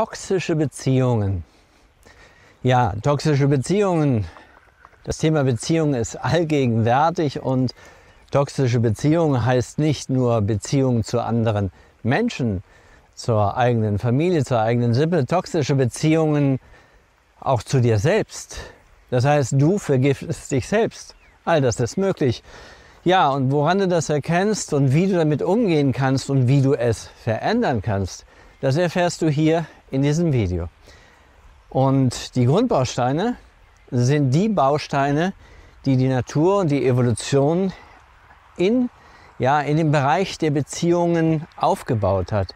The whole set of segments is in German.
Toxische Beziehungen. Ja, toxische Beziehungen. Das Thema Beziehung ist allgegenwärtig und toxische Beziehung heißt nicht nur Beziehung zu anderen Menschen, zur eigenen Familie, zur eigenen Sippe. Toxische Beziehungen auch zu dir selbst. Das heißt, du vergiftest dich selbst. All das ist möglich. Ja, und woran du das erkennst und wie du damit umgehen kannst und wie du es verändern kannst, das erfährst du hier in diesem Video. Und die Grundbausteine sind die Bausteine, die die Natur und die Evolution in dem Bereich der Beziehungen aufgebaut hat.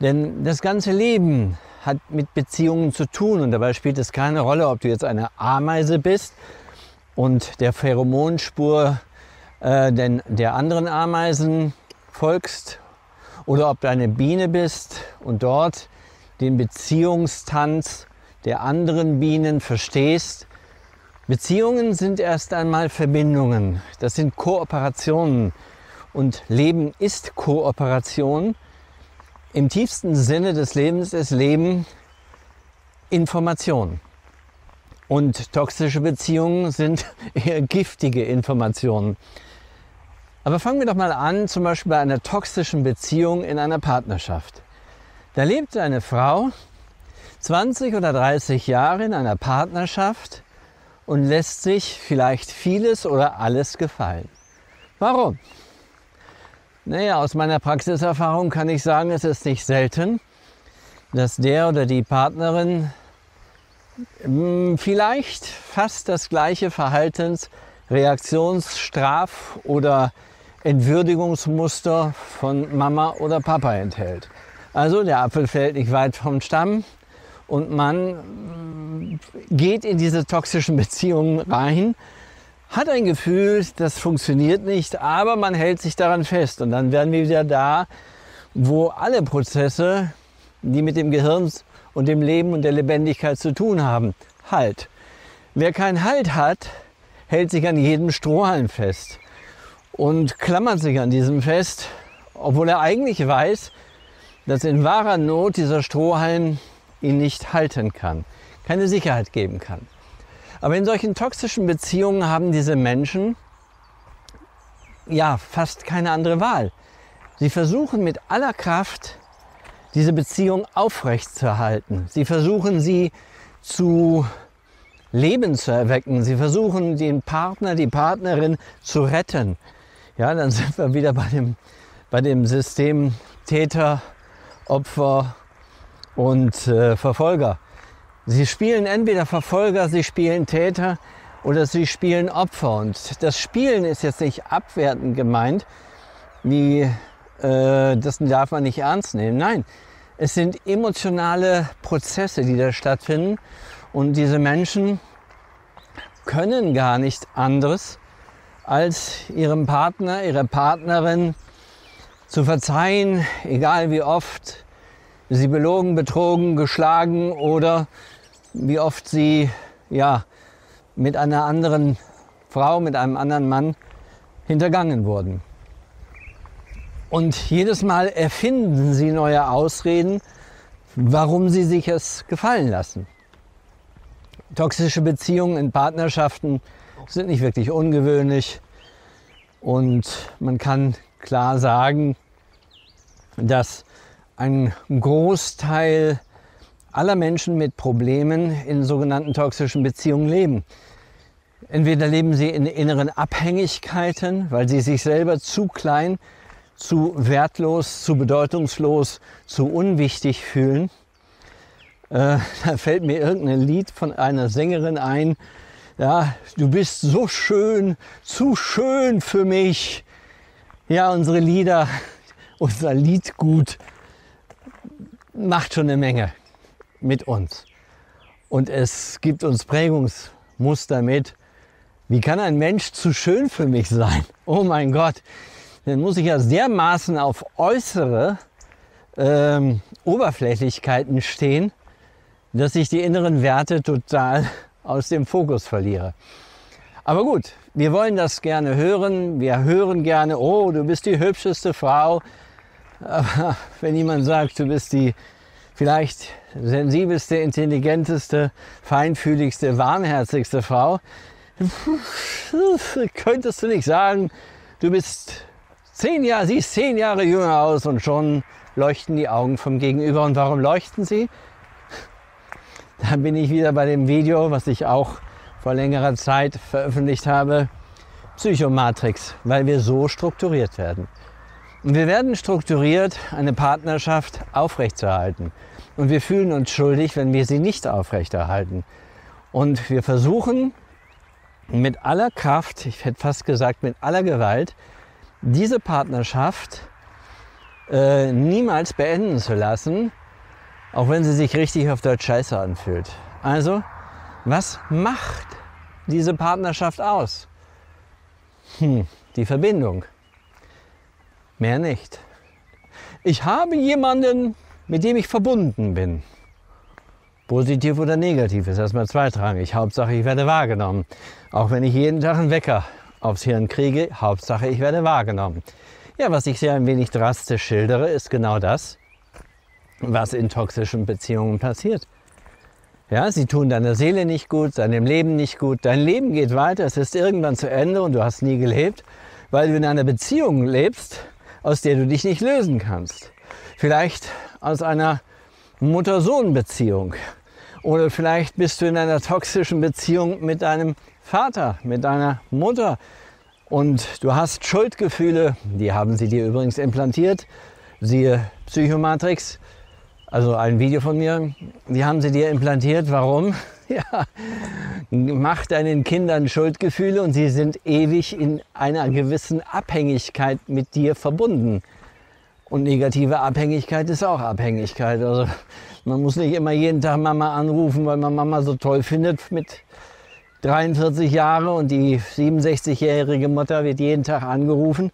Denn das ganze Leben hat mit Beziehungen zu tun und dabei spielt es keine Rolle, ob du jetzt eine Ameise bist und der Pheromonspur der anderen Ameisen folgst oder ob du eine Biene bist und dort den Beziehungstanz der anderen Bienen verstehst. Beziehungen sind erst einmal Verbindungen, das sind Kooperationen und Leben ist Kooperation. Im tiefsten Sinne des Lebens ist Leben Information und toxische Beziehungen sind eher giftige Informationen. Aber fangen wir doch mal an, zum Beispiel bei einer toxischen Beziehung in einer Partnerschaft. Da lebt eine Frau 20 oder 30 Jahre in einer Partnerschaft und lässt sich vielleicht vieles oder alles gefallen. Warum? Naja, aus meiner Praxiserfahrung kann ich sagen, es ist nicht selten, dass der oder die Partnerin vielleicht fast das gleiche Verhaltens-, Reaktions-, Straf- oder Entwürdigungsmuster von Mama oder Papa enthält. Also der Apfel fällt nicht weit vom Stamm. Und man geht in diese toxischen Beziehungen rein, hat ein Gefühl, das funktioniert nicht, aber man hält sich daran fest. Und dann werden wir wieder da, wo alle Prozesse, die mit dem Gehirn und dem Leben und der Lebendigkeit zu tun haben, Halt. Wer keinen Halt hat, hält sich an jedem Strohhalm fest und klammert sich an diesem fest, obwohl er eigentlich weiß, dass in wahrer Not dieser Strohhalm ihn nicht halten kann, keine Sicherheit geben kann. Aber in solchen toxischen Beziehungen haben diese Menschen ja fast keine andere Wahl. Sie versuchen mit aller Kraft, diese Beziehung aufrechtzuerhalten. Sie versuchen, sie zu Leben zu erwecken. Sie versuchen, den Partner, die Partnerin zu retten. Ja, dann sind wir wieder bei dem System Täter, Opfer und Verfolger. Sie spielen entweder Verfolger, sie spielen Täter oder sie spielen Opfer. Und das Spielen ist jetzt nicht abwertend gemeint, das darf man nicht ernst nehmen. Nein, es sind emotionale Prozesse, die da stattfinden und diese Menschen können gar nichts anderes, als ihrem Partner, ihrer Partnerin zu verzeihen, egal wie oft sie belogen, betrogen, geschlagen oder wie oft sie mit einer anderen Frau, mit einem anderen Mann hintergangen wurden. Und jedes Mal erfinden sie neue Ausreden, warum sie sich es gefallen lassen. Toxische Beziehungen in Partnerschaften sind nicht wirklich ungewöhnlich und man kann klar sagen, dass ein Großteil aller Menschen mit Problemen in sogenannten toxischen Beziehungen leben. Entweder leben sie in inneren Abhängigkeiten, weil sie sich selber zu klein, zu wertlos, zu bedeutungslos, zu unwichtig fühlen. Da fällt mir irgendein Lied von einer Sängerin ein. Ja, du bist so schön, zu schön für mich. Ja, unsere Lieder, unser Liedgut macht schon eine Menge mit uns und es gibt uns Prägungsmuster mit. Wie kann ein Mensch zu schön für mich sein? Oh mein Gott, dann muss ich ja dermaßen auf äußere Oberflächlichkeiten stehen, dass ich die inneren Werte total aus dem Fokus verliere. Aber gut, wir wollen das gerne hören, wir hören gerne, oh, du bist die hübscheste Frau. Aber wenn jemand sagt, du bist die vielleicht sensibelste, intelligenteste, feinfühligste, warmherzigste Frau, könntest du nicht sagen, du bist 10 Jahre, siehst 10 Jahre jünger aus und schon leuchten die Augen vom Gegenüber. Und warum leuchten sie? Da bin ich wieder bei dem Video, was ich auch vor längerer Zeit veröffentlicht habe, Psychomatrix, weil wir so strukturiert werden. Und wir werden strukturiert, eine Partnerschaft aufrechtzuerhalten. Und wir fühlen uns schuldig, wenn wir sie nicht aufrechterhalten. Und wir versuchen mit aller Kraft, ich hätte fast gesagt mit aller Gewalt, diese Partnerschaft niemals beenden zu lassen, auch wenn sie sich richtig auf Deutsch scheiße anfühlt. Also, was macht diese Partnerschaft aus? Die Verbindung. Mehr nicht. Ich habe jemanden, mit dem ich verbunden bin. Positiv oder negativ ist erstmal zweitrangig. Hauptsache, ich werde wahrgenommen. Auch wenn ich jeden Tag einen Wecker aufs Hirn kriege, Hauptsache, ich werde wahrgenommen. Ja, was ich sehr ein wenig drastisch schildere, ist genau das, was in toxischen Beziehungen passiert. Ja, sie tun deiner Seele nicht gut, deinem Leben nicht gut. Dein Leben geht weiter, es ist irgendwann zu Ende und du hast nie gelebt, weil du in einer Beziehung lebst, aus der du dich nicht lösen kannst. Vielleicht aus einer Mutter-Sohn-Beziehung oder vielleicht bist du in einer toxischen Beziehung mit deinem Vater, mit deiner Mutter und du hast Schuldgefühle, die haben sie dir übrigens implantiert, siehe Psychomatrix, also ein Video von mir, die haben sie dir implantiert. Warum? Ja, mach deinen Kindern Schuldgefühle und sie sind ewig in einer gewissen Abhängigkeit mit dir verbunden. Und negative Abhängigkeit ist auch Abhängigkeit. Also man muss nicht immer jeden Tag Mama anrufen, weil man Mama so toll findet mit 43 Jahren und die 67-jährige Mutter wird jeden Tag angerufen.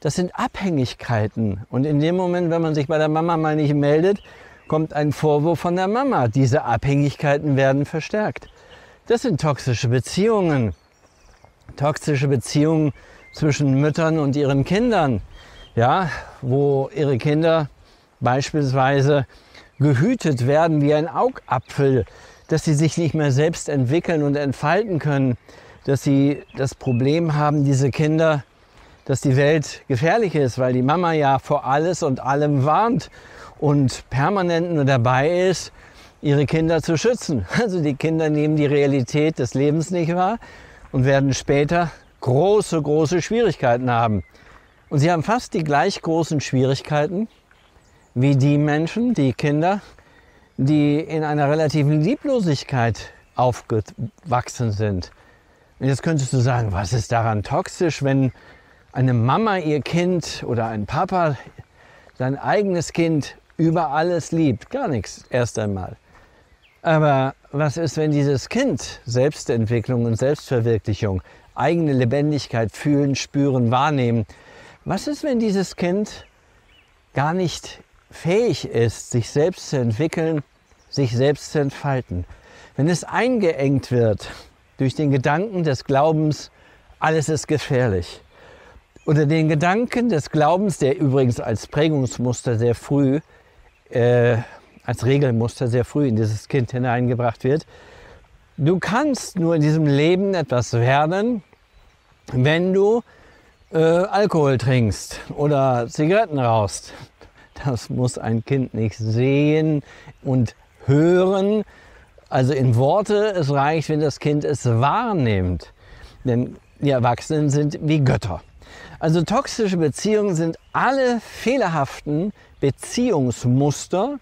Das sind Abhängigkeiten. Und in dem Moment, wenn man sich bei der Mama mal nicht meldet, kommt ein Vorwurf von der Mama. Diese Abhängigkeiten werden verstärkt. Das sind toxische Beziehungen. Toxische Beziehungen zwischen Müttern und ihren Kindern. Ja, wo ihre Kinder beispielsweise gehütet werden wie ein Augapfel, dass sie sich nicht mehr selbst entwickeln und entfalten können, dass sie das Problem haben, diese Kinder, dass die Welt gefährlich ist, weil die Mama ja vor alles und allem warnt und permanent nur dabei ist, ihre Kinder zu schützen. Also die Kinder nehmen die Realität des Lebens nicht wahr und werden später große, große Schwierigkeiten haben. Und sie haben fast die gleich großen Schwierigkeiten wie die Menschen, die Kinder, die in einer relativen Lieblosigkeit aufgewachsen sind. Und jetzt könntest du sagen, was ist daran toxisch, wenn eine Mama ihr Kind oder ein Papa sein eigenes Kind über alles liebt? Gar nichts, erst einmal. Aber was ist, wenn dieses Kind Selbstentwicklung und Selbstverwirklichung, eigene Lebendigkeit fühlen, spüren, wahrnehmen? Was ist, wenn dieses Kind gar nicht fähig ist, sich selbst zu entwickeln, sich selbst zu entfalten? Wenn es eingeengt wird durch den Gedanken des Glaubens, alles ist gefährlich. Oder den Gedanken des Glaubens, der übrigens als Prägungsmuster sehr früh, als Regelmuster sehr früh in dieses Kind hineingebracht wird. Du kannst nur in diesem Leben etwas werden, wenn du Alkohol trinkst oder Zigaretten rauchst. Das muss ein Kind nicht sehen und hören. Also in Worte, es reicht, wenn das Kind es wahrnimmt. Denn die Erwachsenen sind wie Götter. Also toxische Beziehungen sind alle fehlerhaften Beziehungsmuster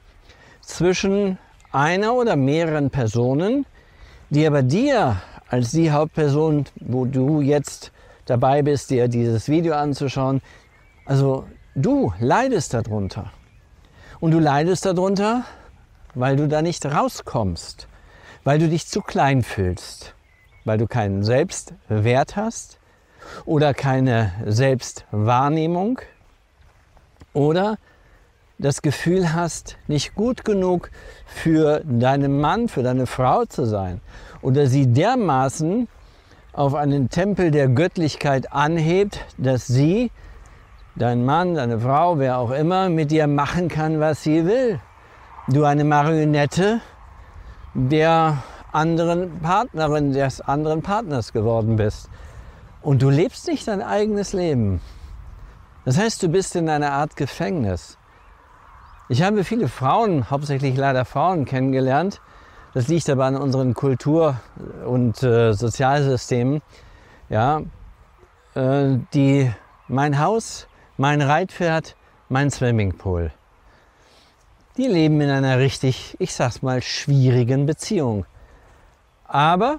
zwischen einer oder mehreren Personen, die aber dir als die Hauptperson, wo du jetzt dabei bist, dir dieses Video anzuschauen. Also du leidest darunter. Und du leidest darunter, weil du da nicht rauskommst, weil du dich zu klein fühlst, weil du keinen Selbstwert hast oder keine Selbstwahrnehmung oder das Gefühl hast, nicht gut genug für deinen Mann, für deine Frau zu sein oder sie dermaßen auf einen Tempel der Göttlichkeit anhebt, dass sie, dein Mann, deine Frau, wer auch immer, mit dir machen kann, was sie will. du eine Marionette der anderen Partnerin, des anderen Partners geworden bist. Und du lebst nicht dein eigenes Leben. Das heißt, du bist in einer Art Gefängnis. Ich habe viele Frauen, hauptsächlich leider Frauen, kennengelernt. Das liegt aber an unseren Kultur- und Sozialsystemen. Ja, die mein Haus, mein Reitpferd, mein Swimmingpool. Die leben in einer richtig, ich sag's mal, schwierigen Beziehung. Aber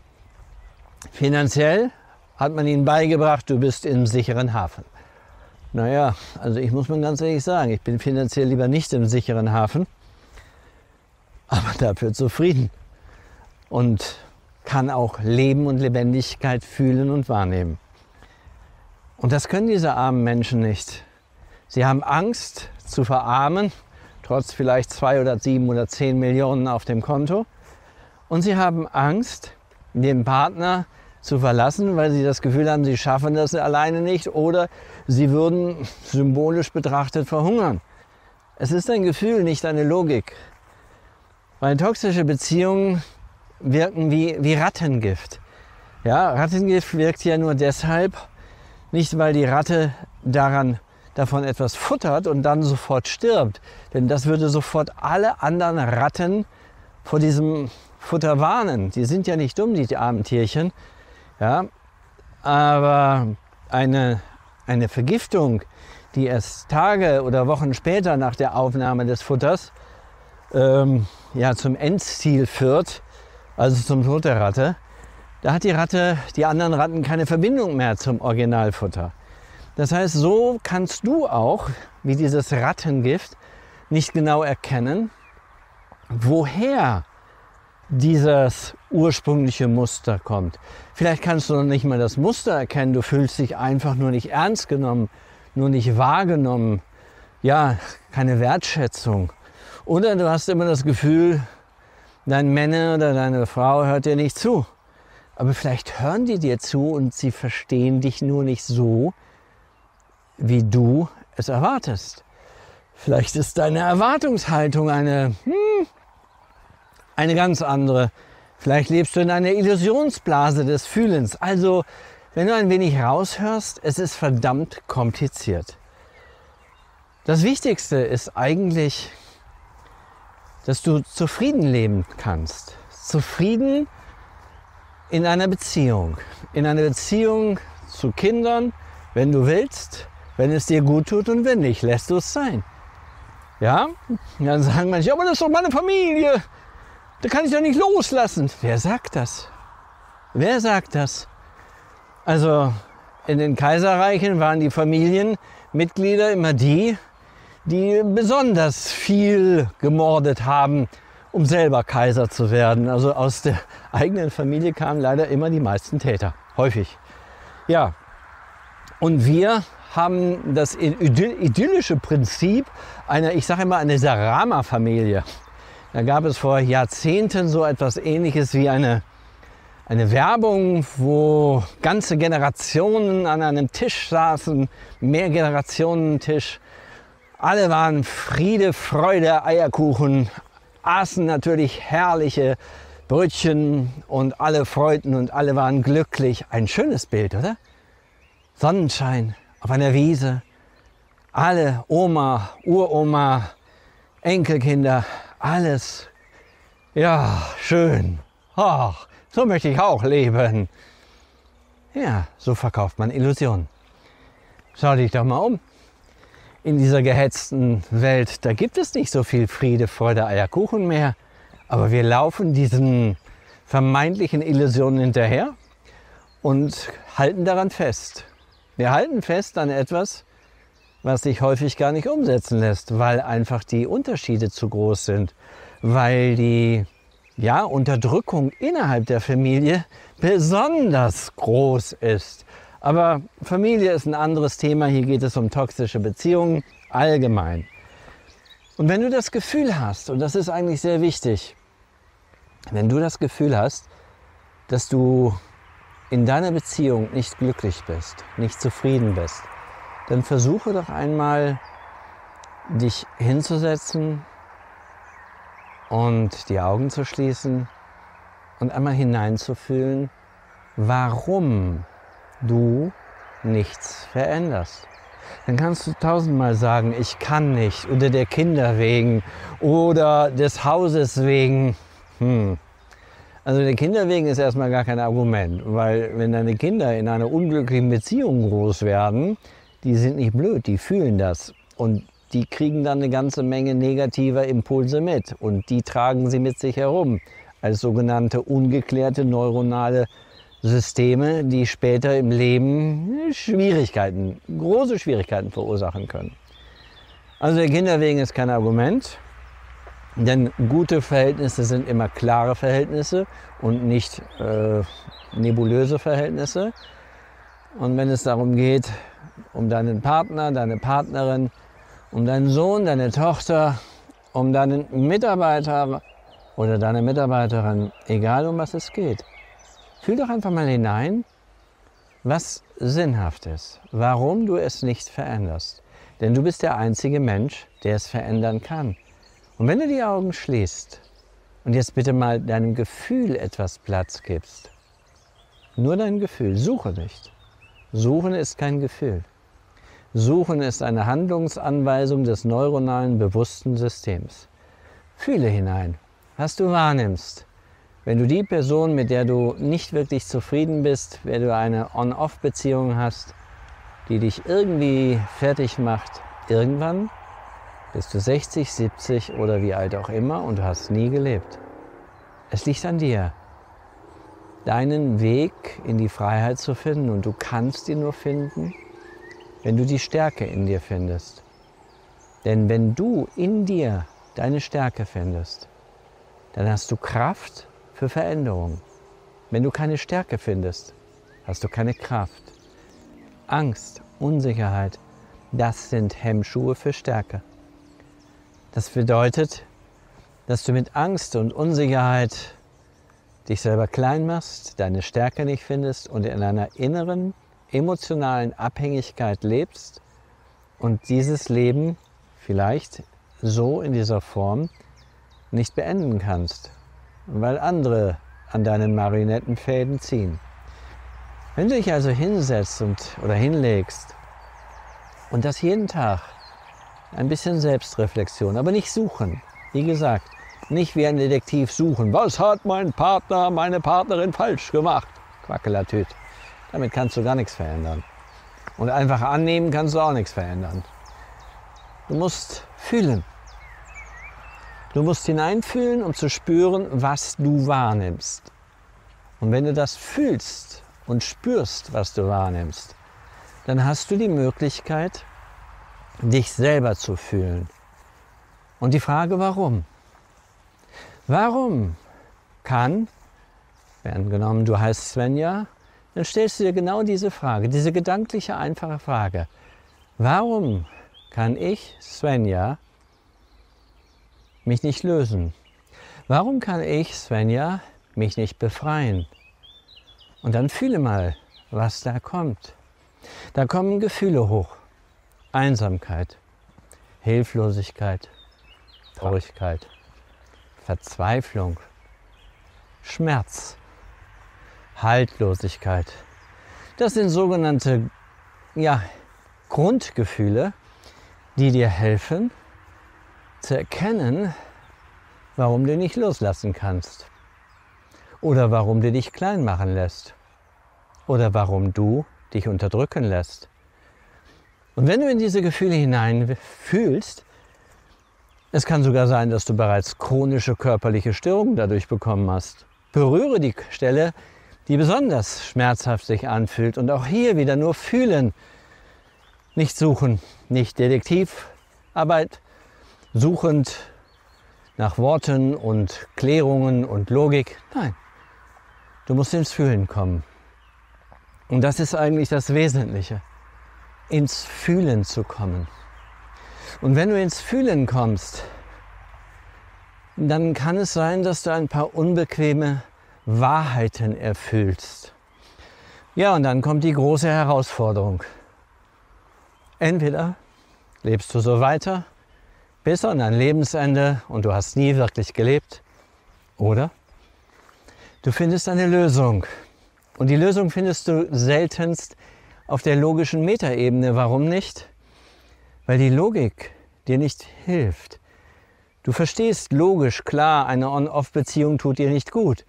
finanziell hat man ihnen beigebracht, du bist im sicheren Hafen. Naja, also ich muss mal ganz ehrlich sagen, ich bin finanziell lieber nicht im sicheren Hafen, aber dafür zufrieden und kann auch Leben und Lebendigkeit fühlen und wahrnehmen. Und das können diese armen Menschen nicht. Sie haben Angst zu verarmen, trotz vielleicht 2 oder 7 oder 10 Millionen auf dem Konto. Und sie haben Angst, den Partner zu verlassen, weil sie das Gefühl haben, sie schaffen das alleine nicht oder sie würden symbolisch betrachtet verhungern. Es ist ein Gefühl, nicht eine Logik. Weil toxische Beziehungen wirken wie Rattengift. Ja, Rattengift wirkt ja nur deshalb, nicht weil die Ratte davon etwas futtert und dann sofort stirbt. Denn das würde sofort alle anderen Ratten vor diesem Futter warnen. Die sind ja nicht dumm, die armen Tierchen. Ja, aber eine Vergiftung, die erst Tage oder Wochen später nach der Aufnahme des Futters ja, zum Endziel führt, also zum Tod der Ratte, da hat die Ratte, die anderen Ratten keine Verbindung mehr zum Originalfutter. Das heißt, so kannst du auch, wie dieses Rattengift, nicht genau erkennen, woher dieses ursprüngliche Muster kommt. Vielleicht kannst du noch nicht mal das Muster erkennen, du fühlst dich einfach nur nicht ernst genommen, nur nicht wahrgenommen, ja, keine Wertschätzung. Oder du hast immer das Gefühl, dein Mann oder deine Frau hört dir nicht zu. Aber vielleicht hören die dir zu und sie verstehen dich nur nicht so, wie du es erwartest. Vielleicht ist deine Erwartungshaltung eine ganz andere. Vielleicht lebst du in einer Illusionsblase des Fühlens. Also, wenn du ein wenig raushörst, es ist verdammt kompliziert. Das Wichtigste ist eigentlich, dass du zufrieden leben kannst. Zufrieden in einer Beziehung. In einer Beziehung zu Kindern, wenn du willst, wenn es dir gut tut und wenn nicht, lässt du es sein. Ja? Und dann sagen manche, aber das ist doch meine Familie. Da kann ich doch nicht loslassen. Wer sagt das? Wer sagt das? Also in den Kaiserreichen waren die Familienmitglieder immer die, die besonders viel gemordet haben, um selber Kaiser zu werden. Also aus der eigenen Familie kamen leider immer die meisten Täter. Häufig. Ja. Und wir haben das idyllische Prinzip einer, ich sage immer, einer Sarama-Familie. Da gab es vor Jahrzehnten so etwas Ähnliches wie eine Werbung, wo ganze Generationen an einem Tisch saßen, Mehrgenerationentisch. Alle waren Friede, Freude, Eierkuchen, aßen natürlich herrliche Brötchen und alle freuten und alle waren glücklich. Ein schönes Bild, oder? Sonnenschein auf einer Wiese, alle Oma, Uroma, Enkelkinder. Alles, ja, schön. Ach, so möchte ich auch leben. Ja, so verkauft man Illusionen. Schau dich doch mal um. In dieser gehetzten Welt, da gibt es nicht so viel Friede, Freude, Eierkuchen mehr. Aber wir laufen diesen vermeintlichen Illusionen hinterher und halten daran fest. Wir halten fest an etwas, was sich häufig gar nicht umsetzen lässt, weil einfach die Unterschiede zu groß sind, weil die Unterdrückung innerhalb der Familie besonders groß ist. Aber Familie ist ein anderes Thema, hier geht es um toxische Beziehungen allgemein. Und wenn du das Gefühl hast, und das ist eigentlich sehr wichtig, wenn du das Gefühl hast, dass du in deiner Beziehung nicht glücklich bist, nicht zufrieden bist, dann versuche doch einmal, dich hinzusetzen und die Augen zu schließen und einmal hineinzufühlen, warum du nichts veränderst. Dann kannst du 1000-mal sagen, ich kann nicht, oder der Kinder wegen, oder des Hauses wegen. Also der Kinder wegen ist erstmal gar kein Argument, weil wenn deine Kinder in einer unglücklichen Beziehung groß werden, die sind nicht blöd, die fühlen das. Und die kriegen dann eine ganze Menge negativer Impulse mit und die tragen sie mit sich herum als sogenannte ungeklärte neuronale Systeme, die später im Leben Schwierigkeiten, große Schwierigkeiten verursachen können. Also der Kinder wegen ist kein Argument, denn gute Verhältnisse sind immer klare Verhältnisse und nicht nebulöse Verhältnisse. Und wenn es darum geht, um deinen Partner, deine Partnerin, um deinen Sohn, deine Tochter, um deinen Mitarbeiter oder deine Mitarbeiterin, egal um was es geht. Fühl doch einfach mal hinein, was sinnhaft ist, warum du es nicht veränderst. Denn du bist der einzige Mensch, der es verändern kann. Und wenn du die Augen schließt und jetzt bitte mal deinem Gefühl etwas Platz gibst, nur dein Gefühl, suche nicht. Suchen ist kein Gefühl. Suchen ist eine Handlungsanweisung des neuronalen bewussten Systems. Fühle hinein, was du wahrnimmst. Wenn du die Person, mit der du nicht wirklich zufrieden bist, wenn du eine On-Off-Beziehung hast, die dich irgendwie fertig macht, irgendwann bist du 60, 70 oder wie alt auch immer und du hast nie gelebt. Es liegt an dir, deinen Weg in die Freiheit zu finden und du kannst ihn nur finden, wenn du die Stärke in dir findest. Denn wenn du in dir deine Stärke findest, dann hast du Kraft für Veränderung. Wenn du keine Stärke findest, hast du keine Kraft. Angst, Unsicherheit, das sind Hemmschuhe für Stärke. Das bedeutet, dass du mit Angst und Unsicherheit dich selber klein machst, deine Stärke nicht findest und in einer inneren, emotionalen Abhängigkeit lebst und dieses Leben vielleicht so in dieser Form nicht beenden kannst, weil andere an deinen Marionettenfäden ziehen. Wenn du dich also hinsetzt oder hinlegst und das jeden Tag, ein bisschen Selbstreflexion, aber nicht suchen, wie gesagt, nicht wie ein Detektiv suchen, was hat mein Partner, meine Partnerin falsch gemacht, Quackelatüt, damit kannst du gar nichts verändern und einfach annehmen kannst du auch nichts verändern. Du musst fühlen. Du musst hineinfühlen, um zu spüren, was du wahrnimmst. Und wenn du das fühlst und spürst, was du wahrnimmst, dann hast du die Möglichkeit, dich selber zu fühlen. Und die Frage, warum? Warum kann, wenn genommen du heißt Svenja, dann stellst du dir genau diese Frage, diese gedankliche, einfache Frage. Warum kann ich, Svenja, mich nicht lösen? Warum kann ich, Svenja, mich nicht befreien? Und dann fühle mal, was da kommt. Da kommen Gefühle hoch. Einsamkeit, Hilflosigkeit, Traurigkeit, Verzweiflung, Schmerz, Haltlosigkeit. Das sind sogenannte Grundgefühle, die dir helfen, zu erkennen, warum du nicht loslassen kannst oder warum du dich klein machen lässt oder warum du dich unterdrücken lässt. Und wenn du in diese Gefühle hineinfühlst, es kann sogar sein, dass du bereits chronische körperliche Störungen dadurch bekommen hast. Berühre die Stelle, die besonders schmerzhaft sich anfühlt und auch hier wieder nur fühlen, nicht suchen, nicht Detektivarbeit, suchend nach Worten und Klärungen und Logik. Nein, du musst ins Fühlen kommen. Und das ist eigentlich das Wesentliche, ins Fühlen zu kommen. Und wenn du ins Fühlen kommst, dann kann es sein, dass du ein paar unbequeme Wahrheiten erfüllst. Ja, und dann kommt die große Herausforderung. Entweder lebst du so weiter, bis an dein Lebensende und du hast nie wirklich gelebt, oder? Du findest eine Lösung. Und die Lösung findest du seltenst auf der logischen Metaebene. Warum nicht? Weil die Logik dir nicht hilft. Du verstehst logisch, klar, eine On-Off-Beziehung tut dir nicht gut.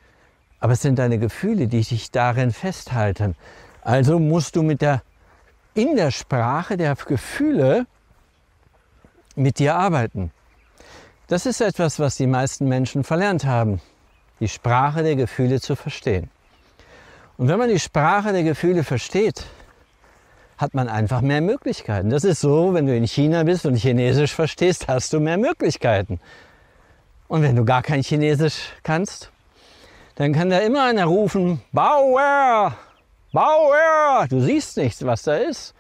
Aber es sind deine Gefühle, die dich darin festhalten. Also musst du in der Sprache der Gefühle mit dir arbeiten. Das ist etwas, was die meisten Menschen verlernt haben, die Sprache der Gefühle zu verstehen. Und wenn man die Sprache der Gefühle versteht, hat man einfach mehr Möglichkeiten. Das ist so, wenn du in China bist und Chinesisch verstehst, hast du mehr Möglichkeiten. Und wenn du gar kein Chinesisch kannst, dann kann da immer einer rufen, Bauer, Bauer, du siehst nichts, was da ist.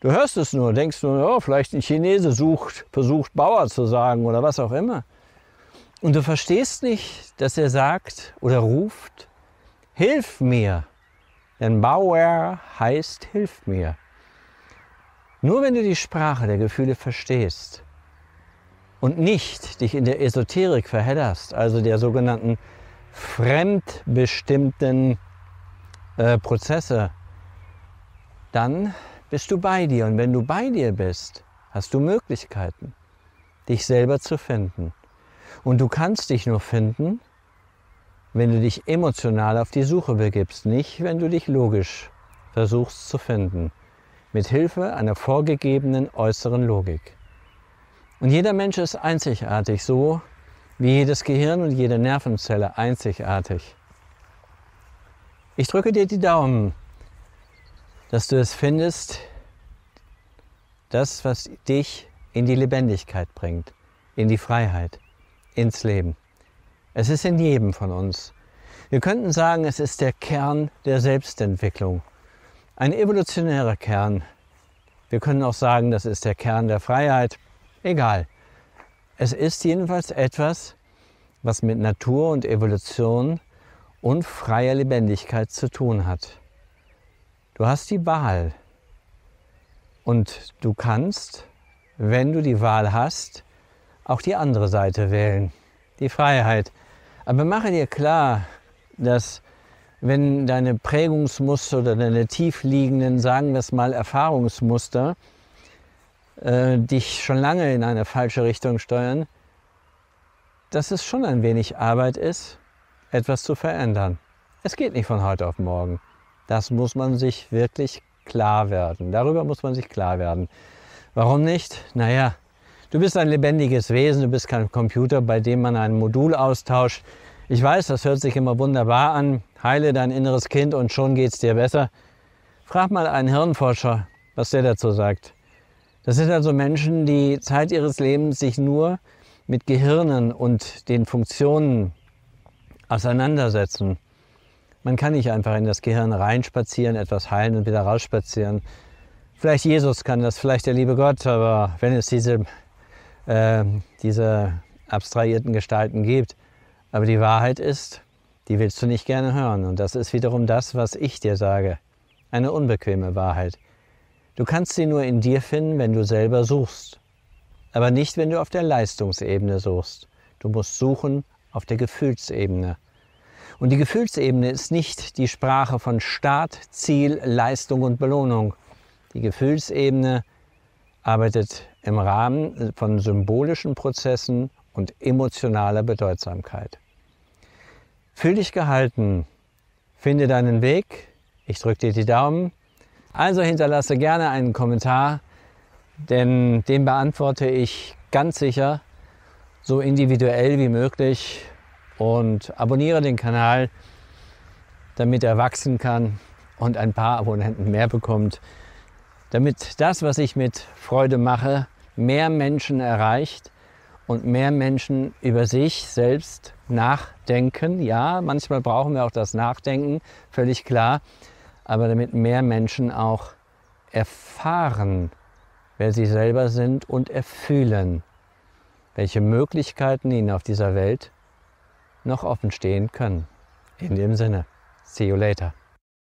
Du hörst es nur, denkst nur, oh, vielleicht ein Chinese versucht Bauer zu sagen oder was auch immer. Und du verstehst nicht, dass er sagt oder ruft, hilf mir, denn Bauer heißt hilf mir. Nur wenn du die Sprache der Gefühle verstehst und nicht dich in der Esoterik verhedderst, also der sogenannten fremdbestimmten Prozesse, dann bist du bei dir. Und wenn du bei dir bist, hast du Möglichkeiten, dich selber zu finden. Und du kannst dich nur finden, wenn du dich emotional auf die Suche begibst, nicht wenn du dich logisch versuchst zu finden, mit Hilfe einer vorgegebenen äußeren Logik. Und jeder Mensch ist einzigartig, so wie jedes Gehirn und jede Nervenzelle einzigartig. Ich drücke dir die Daumen, dass du es findest, das, was dich in die Lebendigkeit bringt, in die Freiheit, ins Leben. Es ist in jedem von uns. Wir könnten sagen, es ist der Kern der Selbstentwicklung. Ein evolutionärer Kern. Wir können auch sagen, das ist der Kern der Freiheit. Egal. Es ist jedenfalls etwas, was mit Natur und Evolution und freier Lebendigkeit zu tun hat. Du hast die Wahl. Und du kannst, wenn du die Wahl hast, auch die andere Seite wählen. Die Freiheit. Aber mache dir klar, dass wenn deine Prägungsmuster oder deine tiefliegenden, sagen wir es mal, Erfahrungsmuster dich schon lange in eine falsche Richtung steuern, dass es schon ein wenig Arbeit ist, etwas zu verändern. Es geht nicht von heute auf morgen. Das muss man sich wirklich klar werden. Darüber muss man sich klar werden. Warum nicht? Naja, du bist ein lebendiges Wesen, du bist kein Computer, bei dem man ein Modul austauscht. Ich weiß, das hört sich immer wunderbar an. Heile dein inneres Kind und schon geht's dir besser. Frag mal einen Hirnforscher, was der dazu sagt. Das sind also Menschen, die Zeit ihres Lebens sich nur mit Gehirnen und den Funktionen auseinandersetzen. Man kann nicht einfach in das Gehirn reinspazieren, etwas heilen und wieder rausspazieren. Vielleicht Jesus kann das, vielleicht der liebe Gott, aber wenn es diese abstrahierten Gestalten gibt. Aber die Wahrheit ist, die willst du nicht gerne hören. Und das ist wiederum das, was ich dir sage. Eine unbequeme Wahrheit. Du kannst sie nur in dir finden, wenn du selber suchst. Aber nicht, wenn du auf der Leistungsebene suchst. Du musst suchen auf der Gefühlsebene. Und die Gefühlsebene ist nicht die Sprache von Start, Ziel, Leistung und Belohnung. Die Gefühlsebene arbeitet im Rahmen von symbolischen Prozessen und emotionaler Bedeutsamkeit. Fühl dich gehalten, finde deinen Weg, ich drücke dir die Daumen. Also hinterlasse gerne einen Kommentar, denn den beantworte ich ganz sicher, so individuell wie möglich. Und abonniere den Kanal, damit er wachsen kann und ein paar Abonnenten mehr bekommt, damit das, was ich mit Freude mache, mehr Menschen erreicht und mehr Menschen über sich selbst nachdenken. Ja, manchmal brauchen wir auch das Nachdenken, völlig klar, aber damit mehr Menschen auch erfahren, wer sie selber sind und erfühlen, welche Möglichkeiten ihnen auf dieser Welt noch offen stehen können. In dem Sinne, see you later.